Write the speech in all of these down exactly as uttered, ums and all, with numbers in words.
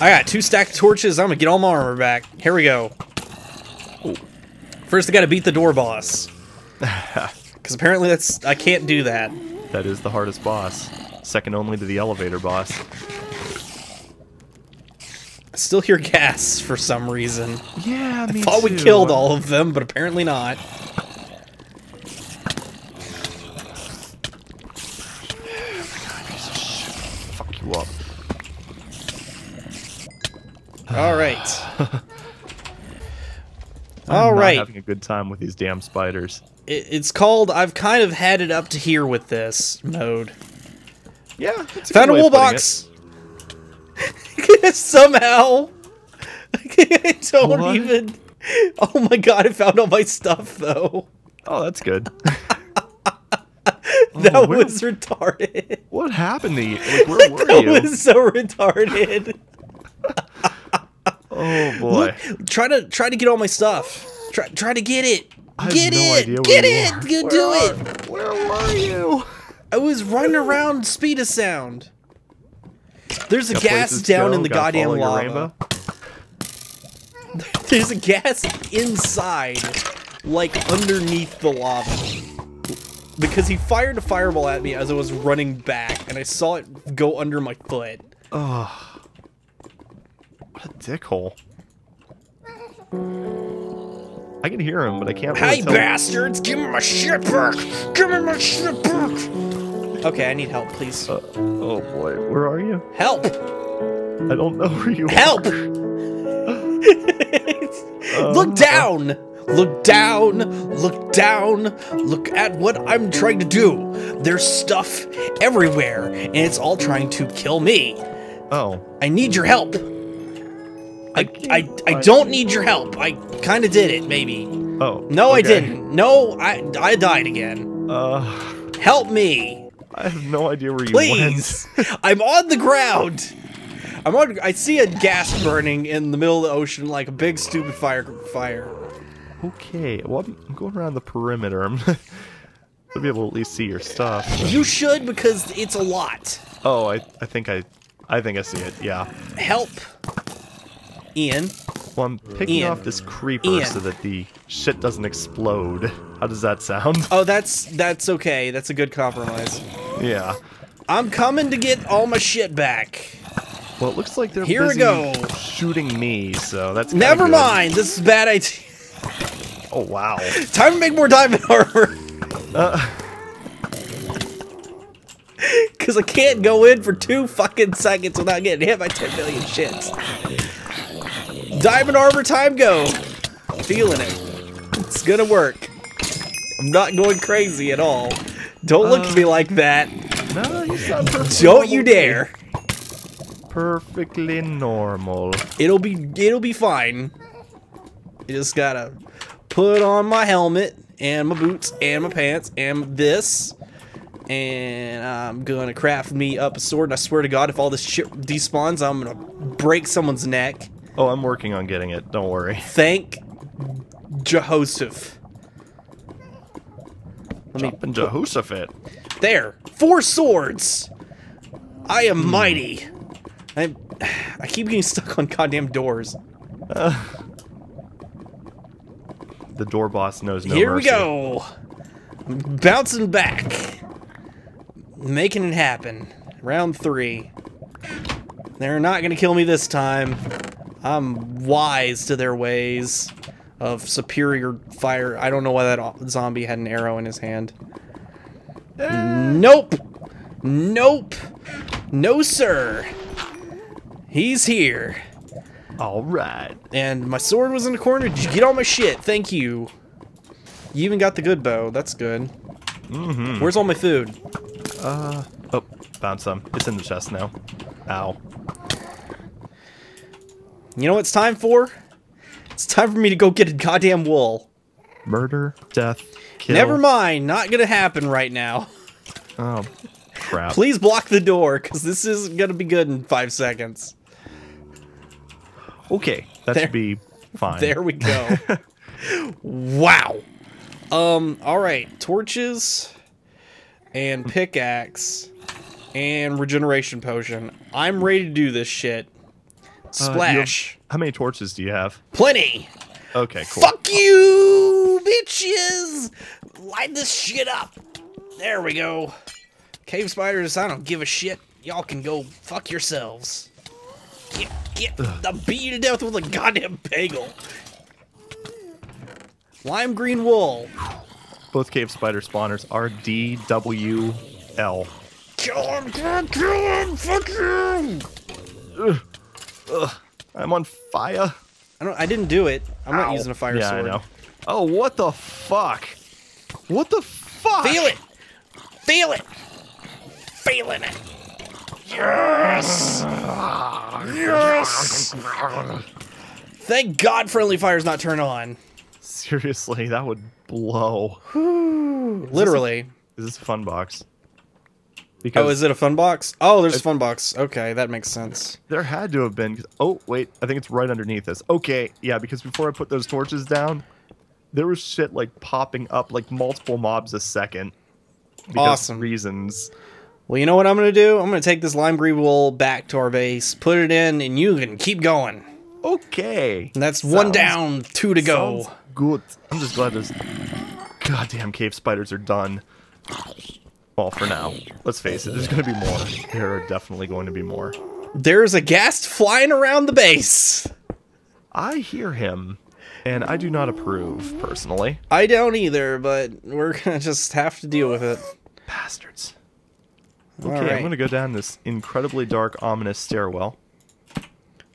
I got two stack of torches. I'm gonna get all my armor back. Here we go. Ooh. First, I gotta beat the door boss. Because apparently that's... I can't do that. That is the hardest boss. Second only to the elevator boss. I still hear gas for some reason. Yeah, me I thought too. we killed all of them, but apparently not. All right. I'm All right. Not having a good time with these damn spiders. It, it's called. I've kind of had it up to here with this mode. Yeah. That's a Found a wool box. Somehow. I don't what? even. Oh my god! I found all my stuff though. Oh, that's good. That oh, where... was retarded. What happened to you? Like, where were that you? That was so retarded. Oh boy! Look, try to try to get all my stuff. Try try to get it. I get have no it. Idea where get you it. You do are, it. Where were you? I was running around speed of sound. There's a got gas down go. in the Gotta goddamn lava. There's a gas inside, like underneath the lava, because he fired a fireball at me as I was running back, and I saw it go under my foot. Oh. What a dickhole. I can hear him, but I can't really Hey, tell bastards! Him. Give me my shit back! Give me my shit back! Okay, I need help, please. Uh, oh boy, where are you? Help! I don't know where you help. are. Help! um, Look down! Look down! Look down! Look at what I'm trying to do! There's stuff everywhere, and it's all trying to kill me. Oh. I need your help! I, I, I don't need your help. I kind of did it, maybe. Oh. No, okay. I didn't. No, I I died again. Uh. Help me. I have no idea where Please. you went. I'm on the ground. I'm on. I see a gas burning in the middle of the ocean like a big stupid fire. Fire. Okay. Well, I'm going around the perimeter. I'm I'll be able to at least see your stuff. You should because it's a lot. Oh, I I think I I think I see it. Yeah. Help. Ian. Well, I'm picking Ian. off this creeper Ian. so that the shit doesn't explode. How does that sound? Oh, that's that's okay. That's a good compromise. Yeah. I'm coming to get all my shit back. Well, it looks like they're Here busy we go. shooting me, so that's kinda Never good. mind. This is a bad idea. Oh, wow. Time to make more diamond armor. uh. Because I can't go in for two fucking seconds without getting hit by ten million shits. Diamond armor time go! I'm feeling it. It's gonna work. I'm not going crazy at all. Don't uh, look at me like that. No, he's not perfect. Don't you dare. Perfectly normal. It'll be it'll be fine. You just gotta put on my helmet and my boots and my pants and this. And I'm gonna craft me up a sword, and I swear to god if all this shit despawns, I'm gonna break someone's neck. Oh, I'm working on getting it. Don't worry. Thank Jehoshaphat. Let me Jehoshaphat. There. Four swords. I am hmm. mighty. I I keep getting stuck on goddamn doors. Uh, the door boss knows no mercy. Here we go. I'm bouncing back. Making it happen. Round three. They're not gonna kill me this time. I'm wise to their ways of superior fire. I don't know why that zombie had an arrow in his hand. Ah. Nope. Nope. No, sir. He's here. All right. And my sword was in the corner. Did you get all my shit? Thank you. You even got the good bow. That's good. Mm-hmm. Where's all my food? Uh, oh, found some. It's in the chest now. Ow. You know what it's time for? It's time for me to go get a goddamn wool. Murder, death, kill. Never mind, not gonna happen right now. Oh, crap. Please block the door, because this isn't gonna be good in five seconds. Okay, that there, should be fine. There we go. Wow. Um, alright, torches and pickaxe. and regeneration potion. I'm ready to do this shit. Splash. Uh, how many torches do you have? Plenty. Okay, cool. Fuck you, bitches! Light this shit up. There we go. Cave spiders, I don't give a shit. Y'all can go fuck yourselves. Get, get, I'll beat you to death with a goddamn bagel. Lime green wool. Both cave spider spawners are D W L. Kill him, God, kill him, fuck you! Ugh. Ugh. I'm on fire. I don't. I didn't do it. I'm Ow. not using a fire yeah, sword. Yeah, I know. Oh, what the fuck? What the fuck? Feel it. Feel it. Feeling it. Yes. Yes. Thank God friendly fire's not turned on. Seriously, that would blow. Is Literally. This a, is this a fun box? Because oh, is it a fun box? Oh, there's a fun box. Okay, that makes sense. There had to have been. Oh, wait. I think it's right underneath this. Okay, yeah, because before I put those torches down, there was shit, like, popping up, like, multiple mobs a second. Awesome. Reasons. Well, you know what I'm going to do? I'm going to take this lime green wool back to our base, put it in, and you can keep going. Okay. And that's sounds, one down, two to go. Good. I'm just glad those goddamn cave spiders are done. Well, for now, let's face it, there's going to be more. There are definitely going to be more. There's a ghast flying around the base. I hear him, and I do not approve, personally. I don't either, but we're going to just have to deal with it. Bastards. Okay, right. I'm going to go down this incredibly dark, ominous stairwell.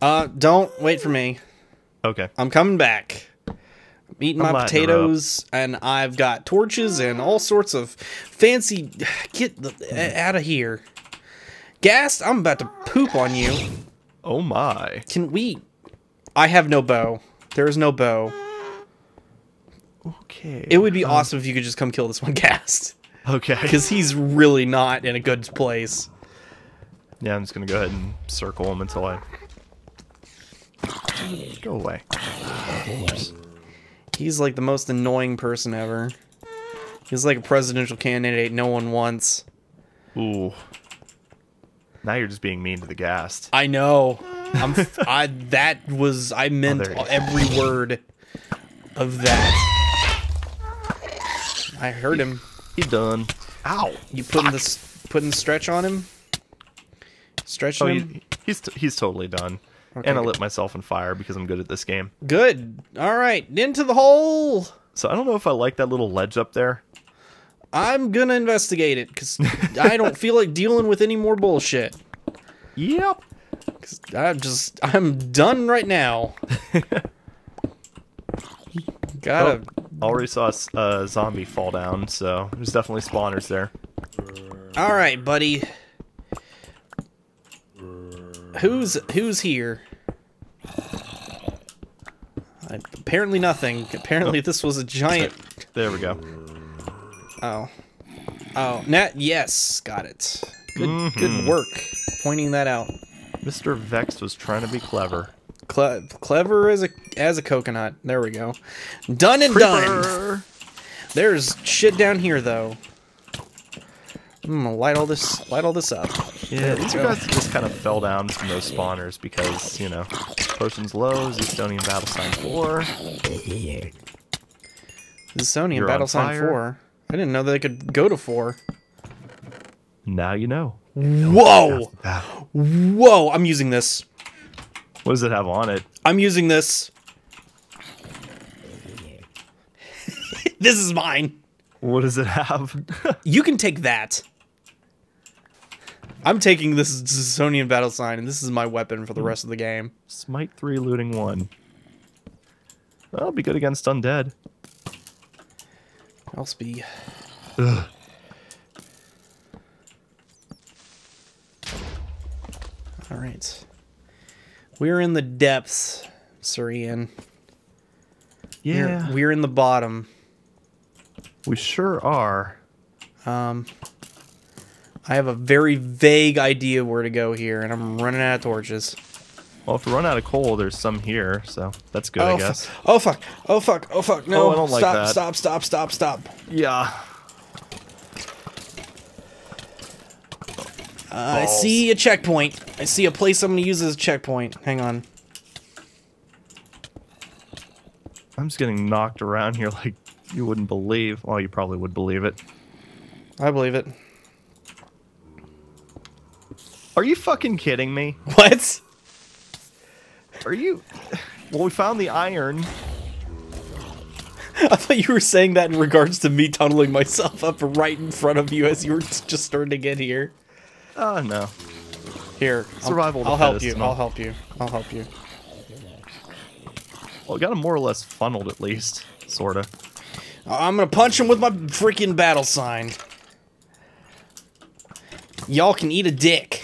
Uh, don't wait for me. Okay. I'm coming back. Eating my potatoes, and I've got torches and all sorts of fancy. Get the, mm. out of here, Ghast! I'm about to poop on you. Oh my! Can we? I have no bow. There is no bow. Okay. It would be um, awesome if you could just come kill this one, Ghast. Okay. Because he's really not in a good place. Yeah, I'm just gonna go ahead and circle him until I go away. Oops. He's like the most annoying person ever. He's like a presidential candidate no one wants. Ooh. Now you're just being mean to the Ghast. I know. I'm I that was I meant oh, every word of that. I heard him. He done. Ow. You putting this putting stretch on him? Stretching oh, him? He's he's totally done. Okay. And I lit myself on fire because I'm good at this game. Good. All right. Into the hole. So I don't know if I like that little ledge up there. I'm going to investigate it because I don't feel like dealing with any more bullshit. Yep. I'm just, I'm done right now. Gotta. Oh, already saw a uh, zombie fall down, so there's definitely spawners there. All right, buddy. Who's who's here? Uh, apparently nothing. Apparently this was a giant. There we go. Oh, oh, Nat. Yes, got it. Good, mm-hmm. good work pointing that out. Mister Vechs was trying to be clever. Cle clever as a as a coconut. There we go. Done and Creeper. done. There's shit down here though. I'm gonna light all this, light all this up. Yeah, these go. guys just kind of fell down from those spawners because, you know, potions low, Zeustonian battle sign four. Zeustonian You're battle sign fire. four. I didn't know they could go to four. Now you know. Whoa! Whoa! I'm using this. What does it have on it? I'm using this. This is mine. What does it have? You can take that. I'm taking this Zeustonian battle sign, and this is my weapon for the rest of the game. Smite three, looting one. That'll be good against undead. Else be. Ugh. All right, we're in the depths, Sir Ian. Yeah, we're, we're in the bottom. We sure are. Um. I have a very vague idea where to go here, and I'm running out of torches. Well, if we run out of coal, there's some here, so that's good, oh, I guess. Fuck. Oh, fuck. Oh, fuck. Oh, fuck. No, oh, I don't stop, like that. Stop, stop, stop, stop. Yeah. Uh, I see a checkpoint. I see a place I'm going to use as a checkpoint. Hang on. I'm just getting knocked around here like you wouldn't believe. Well, you probably would believe it. I believe it. Are you fucking kidding me? What? Are you... Well, we found the iron. I thought you were saying that in regards to me tunneling myself up right in front of you as you were just starting to get here. Oh, uh, no. Here. Survival. I'll, I'll help you. I'll help you. I'll help you. Well, we got him more or less funneled, at least. Sort of. I'm gonna punch him with my freaking battle sign. Y'all can eat a dick.